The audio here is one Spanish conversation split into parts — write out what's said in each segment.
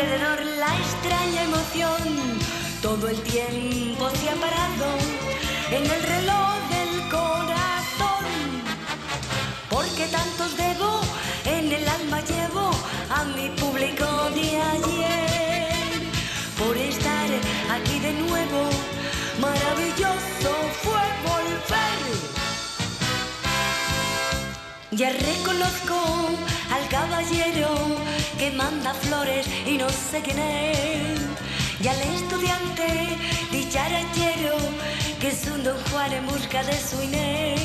alrededor la extraña emoción. Todo el tiempo se ha parado en el reloj del corazón. Porque tantos debo, en el alma llevo a mi público de ayer. Por estar aquí de nuevo, maravilloso fue volver. Ya reconozco al caballero que manda flores y no sé quién es. Y al estudiante dicharachero que es un don Juan en busca de su Inés.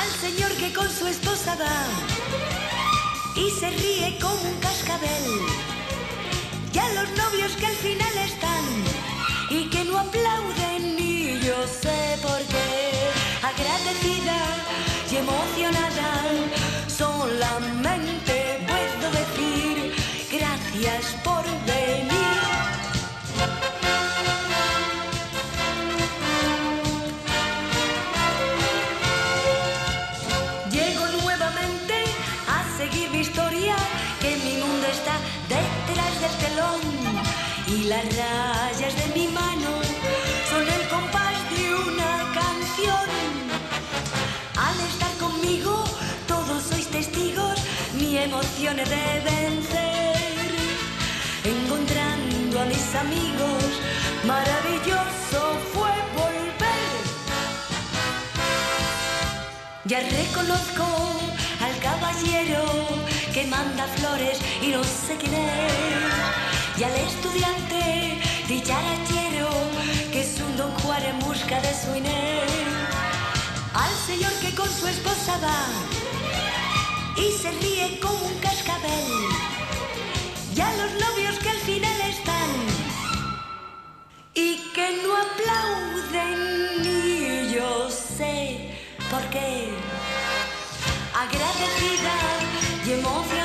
Al señor que con su esposa va y se ríe como un cascabel. Y a los novios que al final están y que no aplauden ni yo sé por qué. Agradecida y emocionada solamente puedo decir gracias por venir. Y las rayas de mi mano son el compás de una canción. Al estar conmigo todos sois testigos, mi emoción es de vencer. Encontrando a mis amigos, maravilloso fue volver. Ya reconozco al caballero que manda flores y no sé quién es. Y al estudiante dicharachero que es un don Juan en busca de su Inés. Al señor que con su esposa va y se ríe como un cascabel. Y a los novios que al final están y que no aplauden ni yo sé por qué. Agradecida y emocionada